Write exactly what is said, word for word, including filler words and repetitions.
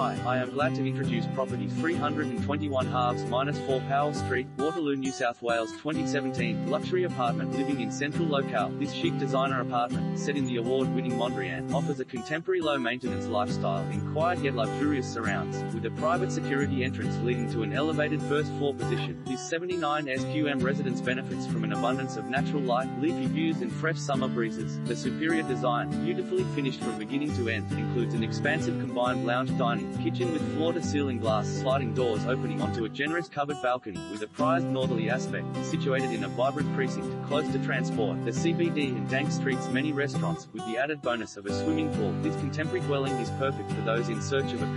Hi, I am glad to introduce property three hundred twenty-one Halves minus four Powell Street, Waterloo, New South Wales twenty seventeen, luxury apartment living in central locale. This chic designer apartment, set in the award-winning Mondrian, offers a contemporary low-maintenance lifestyle in quiet yet luxurious surrounds, with a private security entrance leading to an elevated first-floor position. This seventy-nine square meter residence benefits from an abundance of natural light, leafy views and fresh summer breezes. The superior design, beautifully finished from beginning to end, includes an expansive combined lounge dining, kitchen with floor-to-ceiling glass sliding doors opening onto a generous covered balcony with a prized northerly aspect. Situated in a vibrant precinct, close to transport, the C B D and dank streets, many restaurants, with the added bonus of a swimming pool, this contemporary dwelling is perfect for those in search of a